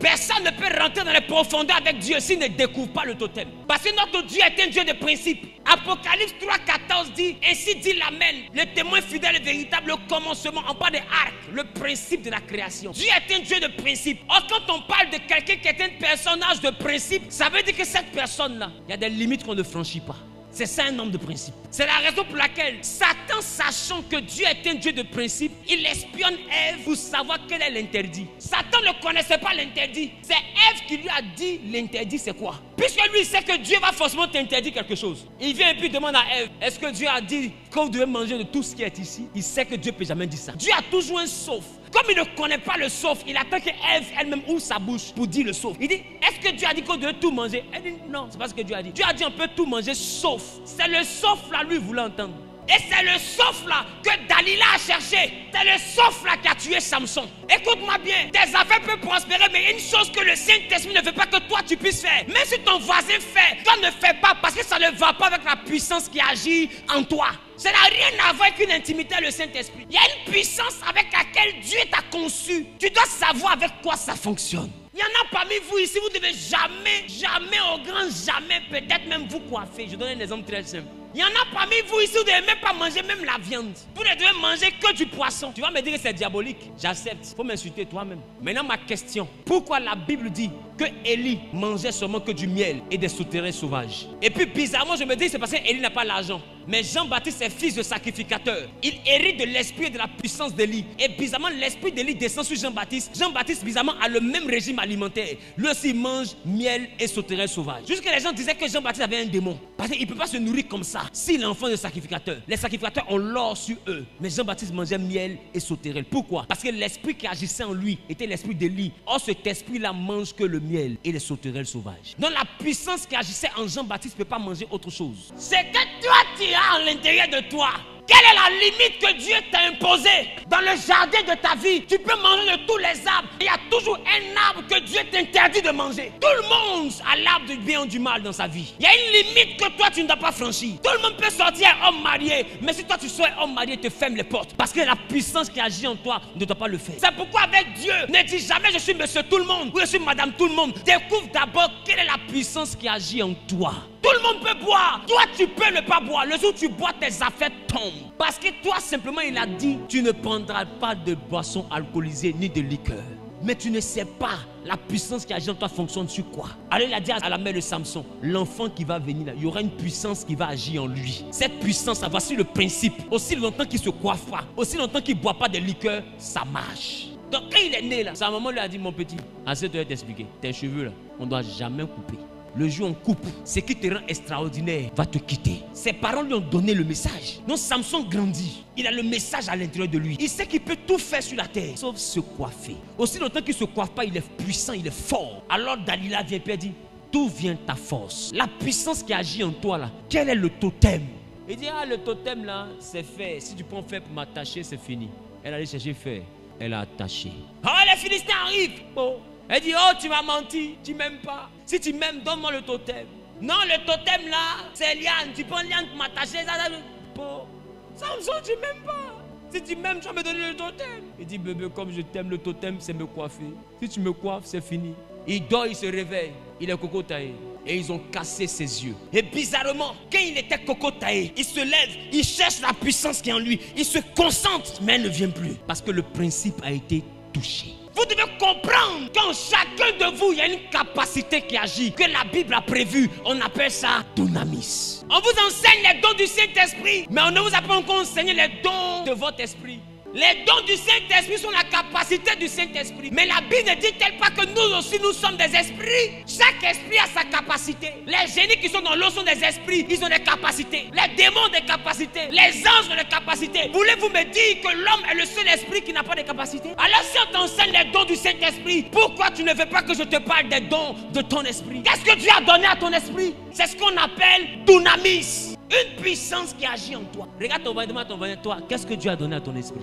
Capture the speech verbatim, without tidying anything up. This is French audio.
Personne ne peut rentrer dans les profondeurs avec Dieu s'il ne découvre pas le totem. Parce que notre Dieu est un Dieu de principe. Apocalypse trois, quatorze dit, ainsi dit l'Amen, le témoin fidèle et véritable, le commencement, on parle de arc, le principe de la création. Dieu est un Dieu de principe. Or, quand on parle de quelqu'un qui est un personnage de principe, ça veut dire que cette personne-là, il y a des limites qu'on ne franchit pas. C'est ça un homme de principe. C'est la raison pour laquelle Satan, sachant que Dieu est un Dieu de principe, il espionne Ève pour savoir quel est l'interdit. Satan ne connaissait pas l'interdit. C'est Ève qui lui a dit l'interdit c'est quoi. Puisque lui sait que Dieu va forcément t'interdire quelque chose. Il vient et puis demande à Ève, est-ce que Dieu a dit que vous devez manger de tout ce qui est ici? Il sait que Dieu ne peut jamais dire ça. Dieu a toujours un sauf. Comme il ne connaît pas le sauf, il attend que Ève elle-même ouvre sa bouche pour dire le sauf. Il dit, est-ce que Dieu a dit qu'on devait tout manger? Elle dit, non, c'est pas ce que Dieu a dit. Dieu a dit, on peut tout manger sauf. C'est le sauf là, lui voulait entendre. Et c'est le sauf là que Dalila a cherché. C'est le sauf là qui a tué Samson. Écoute-moi bien, tes affaires peuvent prospérer, mais une chose que le Saint-Esprit ne veut pas que toi tu puisses faire. Même si ton voisin fait, toi ne fais pas parce que ça ne va pas avec la puissance qui agit en toi. Ça n'a rien à voir avec une intimité à le Saint-Esprit. Il y a une puissance avec laquelle Dieu t'a conçu. Tu dois savoir avec quoi ça fonctionne. Il y en a parmi vous ici, vous ne devez jamais, jamais, au grand jamais, peut-être même vous coiffer. Je donne un exemple très simple. Il y en a parmi vous ici, vous ne devez même pas manger même la viande. Vous ne devez manger que du poisson. Tu vas me dire que c'est diabolique. J'accepte. Il faut m'insulter toi-même. Maintenant, ma question. Pourquoi la Bible dit que Élie mangeait seulement que du miel et des souterrains sauvages? Et puis, bizarrement, je me dis que c'est parce qu'Élie n'a pas l'argent. Mais Jean-Baptiste est fils de sacrificateur. Il hérite de l'esprit et de la puissance d'Élie. Et bizarrement, l'esprit d'Élie descend sur Jean-Baptiste. Jean-Baptiste, bizarrement, a le même régime alimentaire. Lui aussi, il mange miel et sauterelles sauvages. Jusque les gens disaient que Jean-Baptiste avait un démon. Parce qu'il ne peut pas se nourrir comme ça. Si l'enfant est sacrificateur, les sacrificateurs ont l'or sur eux. Mais Jean-Baptiste mangeait miel et sauterelles. Pourquoi? Parce que l'esprit qui agissait en lui était l'esprit d'Élie. Or, cet esprit-là mange que le miel et les sauterelles sauvages. Donc, la puissance qui agissait en Jean-Baptiste ne peut pas manger autre chose. C'est que toi, tu as à l'intérieur de toi. Quelle est la limite que Dieu t'a imposée? Dans le jardin de ta vie, tu peux manger de tous les arbres. Il y a toujours un arbre que Dieu t'interdit de manger. Tout le monde a l'arbre du bien ou du mal dans sa vie. Il y a une limite que toi, tu ne dois pas franchir. Tout le monde peut sortir un homme marié, mais si toi, tu sois un homme marié, te ferme les portes. Parce que la puissance qui agit en toi ne doit pas le faire. C'est pourquoi avec Dieu, ne dis jamais je suis monsieur tout le monde ou je suis madame tout le monde. Découvre d'abord quelle est la puissance qui agit en toi. Tout le monde peut boire. Toi, tu peux ne pas boire. Le jour où tu bois, tes affaires tombent. Parce que toi, simplement, il a dit, tu ne prendras pas de boisson alcoolisée ni de liqueur. Mais tu ne sais pas la puissance qui agit en toi fonctionne sur quoi. Alors il a dit à la mère de Samson, l'enfant qui va venir là, il y aura une puissance qui va agir en lui. Cette puissance, ça va sur le principe. Aussi longtemps qu'il ne se coiffe pas, aussi longtemps qu'il ne boit pas de liqueur, ça marche. Donc quand il est né là, sa maman lui a dit, mon petit, assieds-toi et t'expliquer. Tes cheveux là, on ne doit jamais couper. Le jour où on coupe, ce qui te rend extraordinaire va te quitter. Ses parents lui ont donné le message. Donc Samson grandit. Il a le message à l'intérieur de lui. Il sait qu'il peut tout faire sur la terre, sauf se coiffer. Aussi longtemps qu'il ne se coiffe pas, il est puissant, il est fort. Alors Dalila vient et dit, d'où vient ta force? La puissance qui agit en toi là, quel est le totem? Il dit, ah le totem là, c'est fer. Si tu prends fer pour m'attacher, c'est fini. Elle allait chercher fer. Elle a attaché. Ah les Philistins arrivent. Oh. Elle dit, oh, tu m'as menti, tu ne m'aimes pas. Si tu m'aimes, donne-moi le totem. Non, le totem là, c'est Liane. Tu prends Liane pour m'attacher. Bon, Samson, tu ne m'aimes pas. Si tu m'aimes, tu vas me donner le totem. Il dit, bébé, comme je t'aime, le totem, c'est me coiffer. Si tu me coiffes, c'est fini. Il dort, il se réveille. Il est cocotaillé. Et ils ont cassé ses yeux. Et bizarrement, quand il était cocotaillé, il se lève, il cherche la puissance qui est en lui. Il se concentre, mais elle ne vient plus. Parce que le principe a été touché. Vous devez comprendre qu'en chacun de vous, il y a une capacité qui agit, que la Bible a prévue. On appelle ça dynamis. On vous enseigne les dons du Saint-Esprit, mais on ne vous a pas encore enseigné les dons de votre esprit. Les dons du Saint-Esprit sont la capacité du Saint-Esprit. Mais la Bible ne dit-elle pas que nous aussi, nous sommes des esprits? Chaque esprit a sa capacité. Les génies qui sont dans l'eau sont des esprits. Ils ont des capacités. Les démons ont des capacités. Les anges ont des capacités. Voulez-vous me dire que l'homme est le seul esprit qui n'a pas de capacité? Alors si on t'enseigne les dons du Saint-Esprit, pourquoi tu ne veux pas que je te parle des dons de ton esprit? Qu'est-ce que Dieu a donné à ton esprit? C'est ce qu'on appelle dynamis. Une puissance qui agit en toi. Regarde ton voisin, demande à ton voisin, toi, qu'est-ce que Dieu a donné à ton esprit?